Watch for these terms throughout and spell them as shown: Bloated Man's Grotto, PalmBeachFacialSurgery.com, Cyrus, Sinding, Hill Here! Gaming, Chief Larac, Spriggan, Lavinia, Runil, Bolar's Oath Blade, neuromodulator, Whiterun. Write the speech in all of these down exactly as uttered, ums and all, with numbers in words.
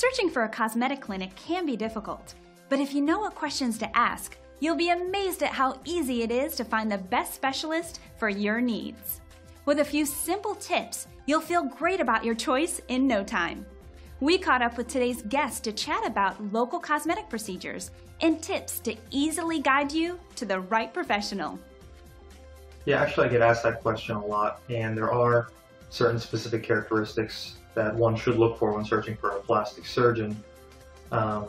Searching for a cosmetic clinic can be difficult, but if you know what questions to ask, you'll be amazed at how easy it is to find the best specialist for your needs. With a few simple tips, you'll feel great about your choice in no time. We caught up with today's guest to chat about local cosmetic procedures and tips to easily guide you to the right professional. Yeah, actually I get asked that question a lot, and there are certain specific characteristics that one should look for when searching for a plastic surgeon. Um,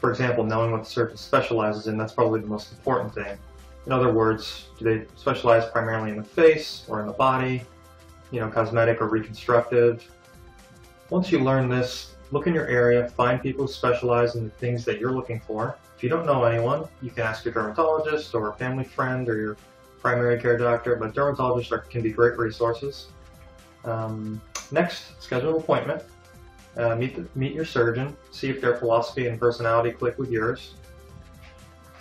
for example, knowing what the surgeon specializes in, that's probably the most important thing. In other words, do they specialize primarily in the face or in the body, you know, cosmetic or reconstructive? Once you learn this, look in your area, find people who specialize in the things that you're looking for. If you don't know anyone, you can ask your dermatologist or a family friend or your primary care doctor, but dermatologists are, can be great resources. Um, next, schedule an appointment, uh, meet, the, meet your surgeon, see if their philosophy and personality click with yours.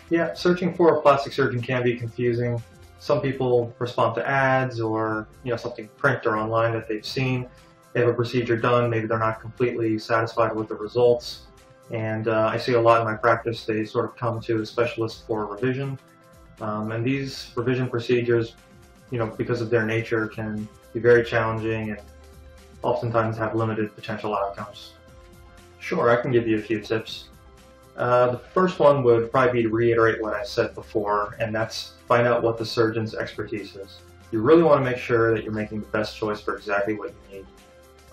Yeah, searching for a plastic surgeon can be confusing. Some people respond to ads or, you know, something print or online that they've seen. They have a procedure done, maybe they're not completely satisfied with the results, and uh, I see a lot in my practice they sort of come to a specialist for revision, um, and these revision procedures, you know, because of their nature, can be very challenging and oftentimes have limited potential outcomes. Sure, I can give you a few tips. Uh, the first one would probably be to reiterate what I said before, and that's find out what the surgeon's expertise is. You really want to make sure that you're making the best choice for exactly what you need.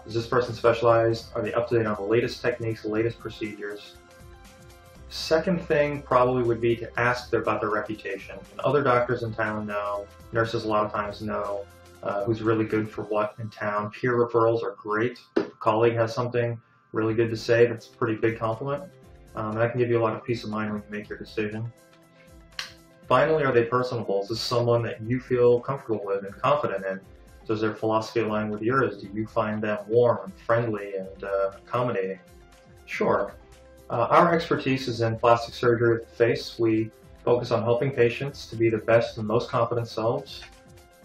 Is this person specialized? Are they up to date on the latest techniques, the latest procedures? Second thing probably would be to ask them about their reputation. And other doctors in town know, nurses a lot of times know uh, who's really good for what in town. Peer referrals are great. A colleague has something really good to say, that's a pretty big compliment. Um, and that can give you a lot of peace of mind when you make your decision. Finally, are they personable? Is this someone that you feel comfortable with and confident in? Does their philosophy align with yours? Do you find them warm and friendly and uh, accommodating? Sure. Uh, our expertise is in plastic surgery of the face. We focus on helping patients to be the best and most confident selves.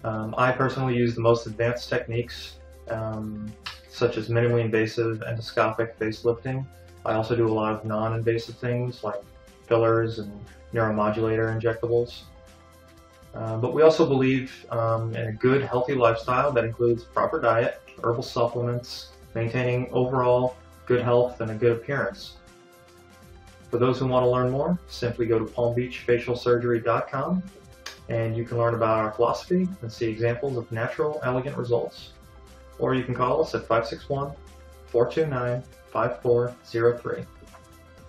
Um, I personally use the most advanced techniques, um, such as minimally invasive endoscopic facelifting. I also do a lot of non-invasive things like fillers and neuromodulator injectables. Uh, but we also believe um, in a good, healthy lifestyle that includes proper diet, herbal supplements, maintaining overall good health and a good appearance. For those who want to learn more, simply go to palm beach facial surgery dot com and you can learn about our philosophy and see examples of natural, elegant results. Or you can call us at five six one, four two nine, five four zero three.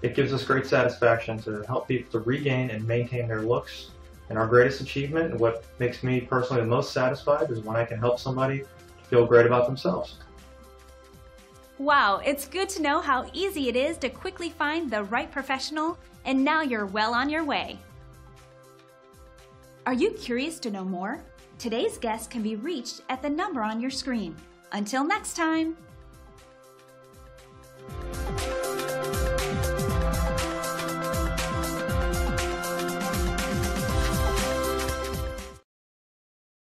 It gives us great satisfaction to help people to regain and maintain their looks, and our greatest achievement, and what makes me personally the most satisfied, is when I can help somebody feel great about themselves. Wow, it's good to know how easy it is to quickly find the right professional, and now you're well on your way. Are you curious to know more? Today's guest can be reached at the number on your screen. Until next time.